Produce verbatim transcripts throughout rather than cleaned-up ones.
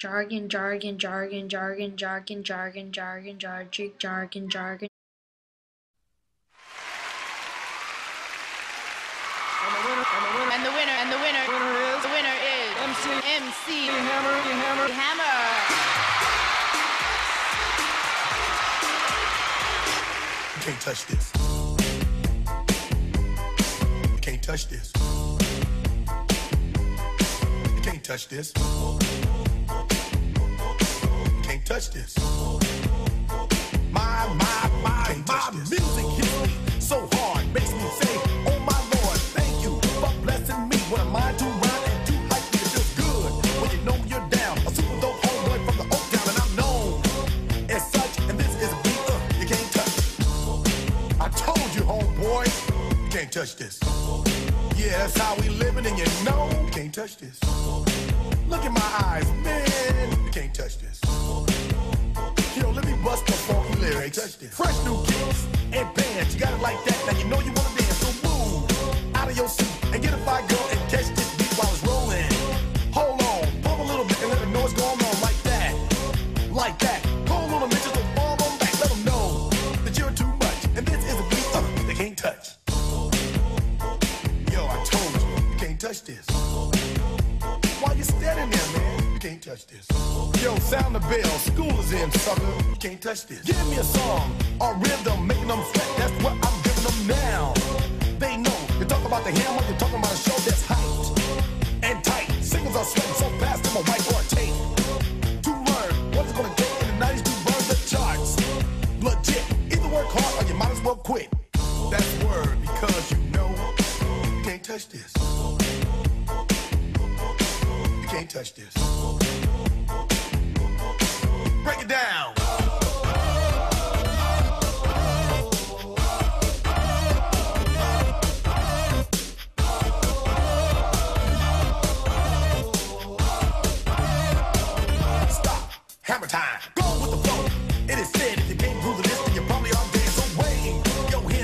jargon, jargon, jargon, jargon, jargon, jargon, jargon, jargon, jargon, jargon. And the winner, and the winner, winner is, the winner is M C, M C Hammer, Hammer, Hammer. You can't touch this. You can't touch this. You can't touch this. You can't touch this. My, my, my, my music hits me so hard, makes me say, oh my. What am I to ride and do like me? It feels good when you know you're down. A super dope homeboy from the Oaktown, and I'm known as such. And this is a beat up you can't touch. I told you, homeboy, you can't touch this. Yeah, that's how we living, and you know you can't touch this. Look in my eyes, man, you can't touch this. You know, let me bust the funky lyrics. Touch this. Fresh new kicks and bands, you got it like that. Now you know you wanna dance, so move out of your seat and get a fire girl. Like that, call on them bitches and fall on back. Let them know that you're too much, and this is a beat uh, they can't touch. Yo, I told you, you can't touch this. While you're standing there, man, you can't touch this. Yo, sound the bell, school is in, sucker. You can't touch this. Give me a song, a rhythm, making them sweat. That's what I'm giving them now. They know you talk about the hammer, you're talking about a show that's hyped and tight. Singles are sweating so fast, I'm a whiteboard tape. Quit. That's the word, because you know you can't touch this. You can't touch this. Break it down. Stop. Hammer time. Go with the flow. It is said if you can't do this, then you probably are dead.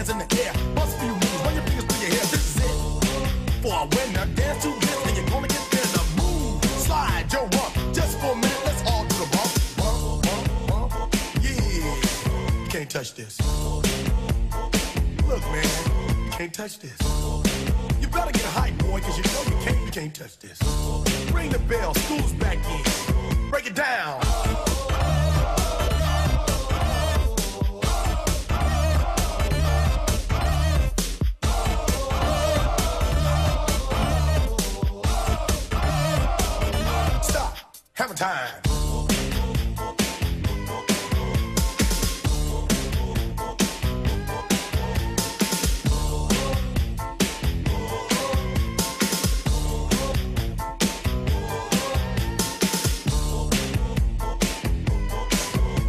In the air, bust a few moves, run your fingers through your hair. This is it for a winner. Dance to this, and you're gonna get there. Now move, slide your rump just for a minute. Let's all do the bump, bump, bump, bump. Yeah, you can't touch this. Look, man, you can't touch this. You better get hype, boy, cause you know you can't. You can't touch this. Ring the bell, school's back in. Break it down. Hammer time. You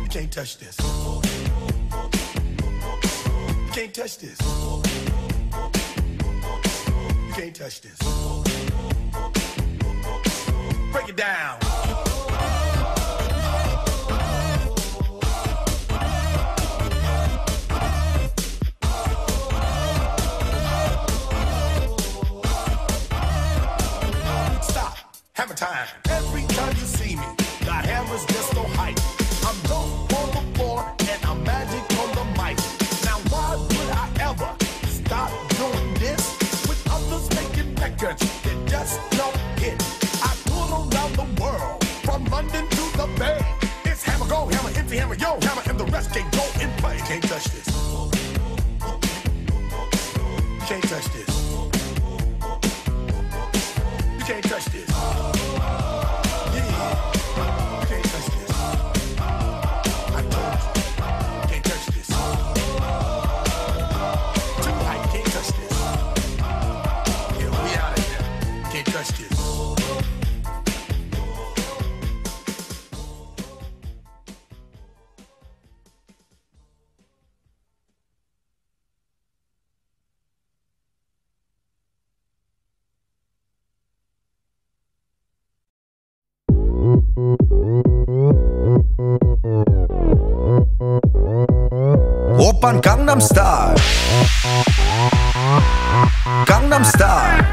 can't touch this. You can't touch this. You can't touch this. Break it down. Hammer time. Every time you see me, got hammers just so hype. I'm dope on the floor and I'm magic on the mic. Now why would I ever stop doing this? With others making records that just don't hit. I pull around the world, from London to the Bay. It's Hammer, go Hammer, M C Hammer, yo Hammer, and the rest can't go in play. You can't touch this. You can't touch this. You can't touch this. Yeah, you can't touch this. I told you, you can't touch this. Too high, you can't touch this. Yeah, we out of here. You can't touch this. 오빤 강남 스타일, 강남 스타일.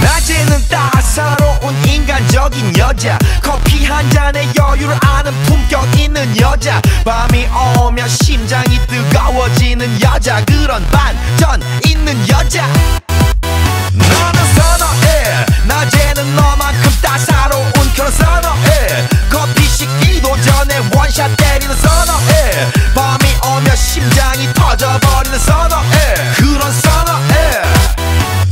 낮에는 따사로운 매력적인 여자, 커피 한 잔에 여유를 아는 품격 있는 여자, 밤이 오면 심장이 뜨거워지는 여자, 그런 반전 있는 여자. 너는 선호해, 낮에는 너만큼 따사로운 그런 선호해, 커피 식기도 전에 원샷 때리는 선호해, 밤이 오면 심장이 터져버리는 선호해, 그런 선호해.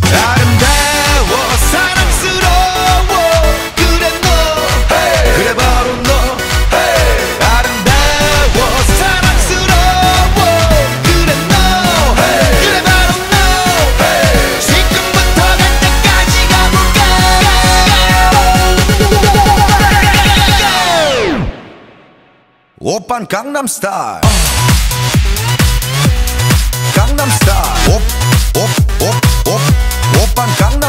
아름다워, 사랑스러워, 그래 너, hey. 그래 바로 너, hey. 아름다워, 사랑스러워, 그래 너, hey. 그래 바로 너, hey. 지금부터 갈 때까지 가볼까. 오빤 강남스타일, 강남스타일, 오빤 강남.